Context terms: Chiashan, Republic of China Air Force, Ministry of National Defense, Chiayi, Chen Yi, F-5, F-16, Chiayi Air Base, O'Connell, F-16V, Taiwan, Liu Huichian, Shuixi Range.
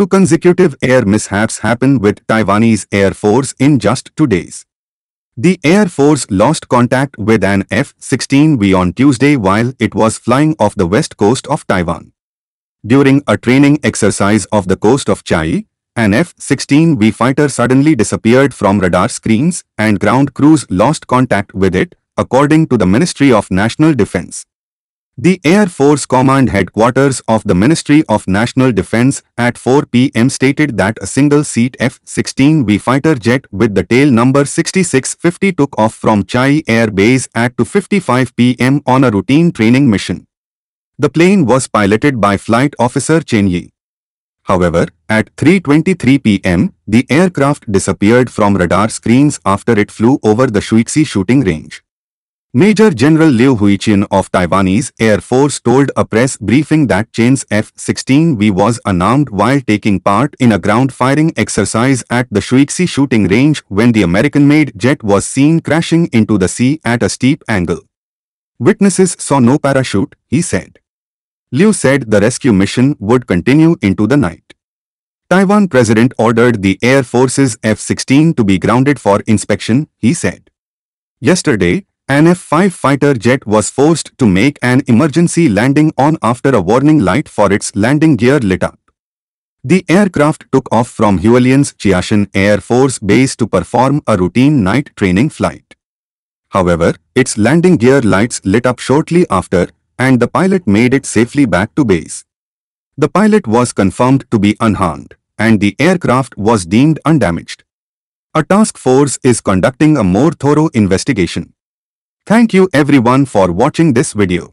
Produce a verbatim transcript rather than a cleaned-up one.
Two consecutive air mishaps happened with Taiwanese Air Force in just two days. The Air Force lost contact with an F sixteen V on Tuesday while it was flying off the west coast of Taiwan. During a training exercise off the coast of Chiayi, an F sixteen V fighter suddenly disappeared from radar screens and ground crews lost contact with it, according to the Ministry of National Defense. The Air Force Command Headquarters of the Ministry of National Defense at four p m stated that a single-seat F sixteen V fighter jet with the tail number sixty-six fifty took off from Chiayi Air Base at two fifty-five p m on a routine training mission. The plane was piloted by Flight Officer Chen Yi. However, at three twenty-three p m, the aircraft disappeared from radar screens after it flew over the Shuixi shooting range. Major General Liu Huichian of Taiwanese Air Force told a press briefing that Chen's F sixteen V was unarmed while taking part in a ground firing exercise at the Shuixi shooting range when the American-made jet was seen crashing into the sea at a steep angle. Witnesses saw no parachute, he said. Liu said the rescue mission would continue into the night. Taiwan President ordered the Air Force's F sixteen to be grounded for inspection, he said. Yesterday, an F five fighter jet was forced to make an emergency landing on after a warning light for its landing gear lit up. The aircraft took off from Hualien's Chiashan Air Force Base to perform a routine night training flight. However, its landing gear lights lit up shortly after, and the pilot made it safely back to base. The pilot was confirmed to be unharmed, and the aircraft was deemed undamaged. A task force is conducting a more thorough investigation. Thank you everyone for watching this video.